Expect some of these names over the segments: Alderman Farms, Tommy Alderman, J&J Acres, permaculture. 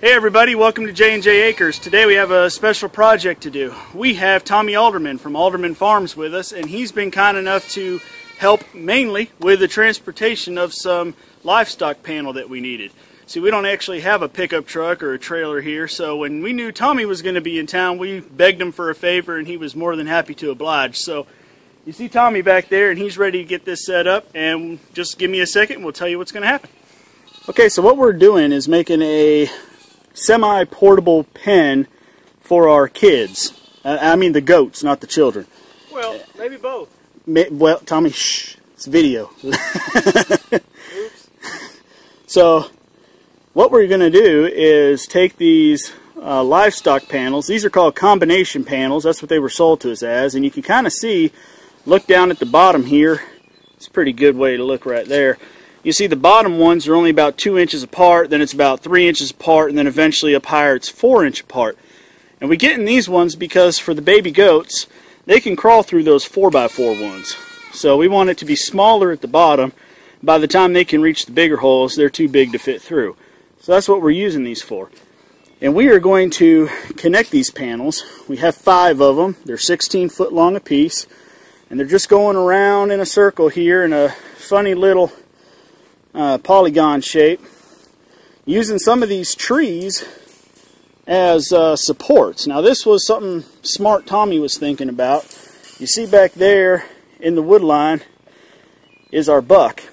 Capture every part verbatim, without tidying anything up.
Hey everybody, welcome to J and J Acres. Today we have a special project to do. We have Tommy Alderman from Alderman Farms with us, and he's been kind enough to help mainly with the transportation of some livestock panel that we needed. See, we don't actually have a pickup truck or a trailer here, so when we knew Tommy was going to be in town, we begged him for a favor, and he was more than happy to oblige. So you see Tommy back there, and he's ready to get this set up, and just give me a second and we'll tell you what's going to happen. Okay, so what we're doing is making a semi-portable pen for our kids. Uh, I mean the goats, not the children. Well, maybe both. May, well, Tommy, shh, it's video. Oops. So, what we're going to do is take these uh, livestock panels. These are called combination panels. That's what they were sold to us as. And you can kind of see, look down at the bottom here. It's a pretty good way to look right there. You see the bottom ones are only about two inches apart, then it's about three inches apart, and then eventually up higher it's four inch apart. And we get in these ones because for the baby goats, they can crawl through those four by four ones. So we want it to be smaller at the bottom. By the time they can reach the bigger holes, they're too big to fit through. So that's what we're using these for. And we are going to connect these panels. We have five of them. They're sixteen foot long apiece, and they're just going around in a circle here in a funny little Uh, polygon shape, using some of these trees as uh, supports. Now this was something smart Tommy was thinking about. You see back there in the wood line is our buck,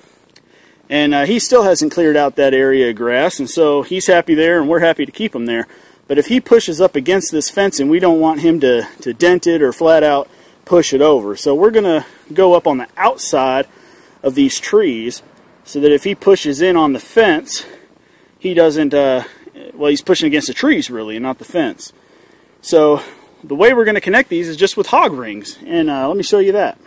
and uh, he still hasn't cleared out that area of grass, and so he's happy there and we're happy to keep him there. But if he pushes up against this fencing, we don't want him to, to dent it or flat out push it over. So we're gonna go up on the outside of these trees so that if he pushes in on the fence, he doesn't, uh, well, he's pushing against the trees, really, and not the fence. So the way we're going to connect these is just with hog rings, and uh, let me show you that.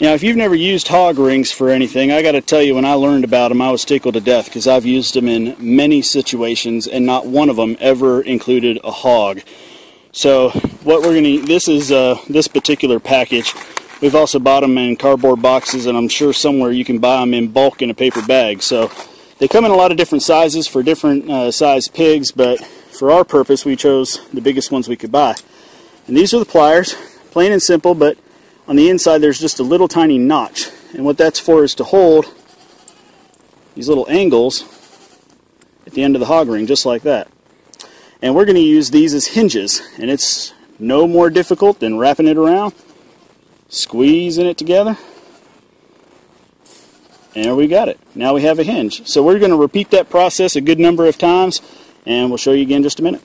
Now, if you've never used hog rings for anything, I got to tell you, when I learned about them, I was tickled to death, because I've used them in many situations, and not one of them ever included a hog. So what we're going to, this is uh, this particular package. We've also bought them in cardboard boxes, and I'm sure somewhere you can buy them in bulk in a paper bag. So they come in a lot of different sizes for different uh, size pigs, but for our purpose, we chose the biggest ones we could buy. And these are the pliers, plain and simple, but on the inside there's just a little tiny notch. And what that's for is to hold these little angles at the end of the hog ring, just like that. And we're going to use these as hinges, and it's no more difficult than wrapping it around, squeezing it together, and we got it. Now we have a hinge. So we're going to repeat that process a good number of times, and we'll show you again in just a minute.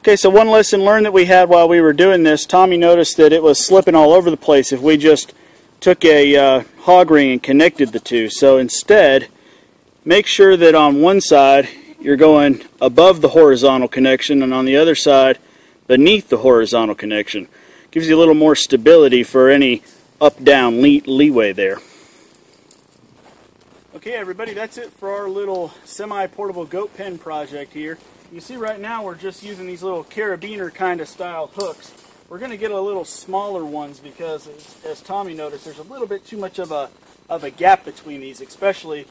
Okay, so one lesson learned that we had while we were doing this, Tommy noticed that it was slipping all over the place if we just took a uh, hog ring and connected the two. So instead, make sure that on one side you're going above the horizontal connection, and on the other side beneath the horizontal connection. Gives you a little more stability for any up-down lee leeway there. Okay everybody, that's it for our little semi-portable goat pen project here. You see right now we're just using these little carabiner kind of style hooks. We're going to get a little smaller ones because, as Tommy noticed, there's a little bit too much of a, of a gap between these, especially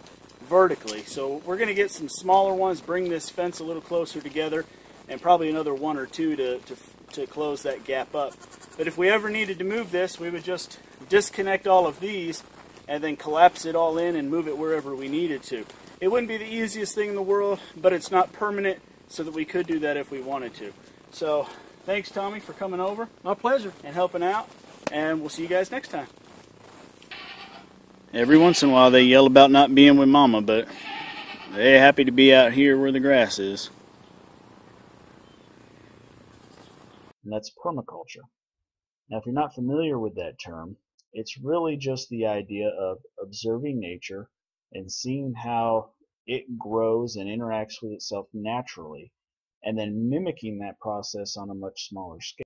vertically. So we're going to get some smaller ones, bring this fence a little closer together, and probably another one or two to, to, to close that gap up. But if we ever needed to move this, we would just disconnect all of these and then collapse it all in and move it wherever we needed to. It wouldn't be the easiest thing in the world, but it's not permanent, so that we could do that if we wanted to. So thanks, Tommy, for coming over. My pleasure. And helping out, and we'll see you guys next time. Every once in a while they yell about not being with Mama, but they're happy to be out here where the grass is. And that's permaculture. Now, if you're not familiar with that term, it's really just the idea of observing nature and seeing how it grows and interacts with itself naturally, and then mimicking that process on a much smaller scale.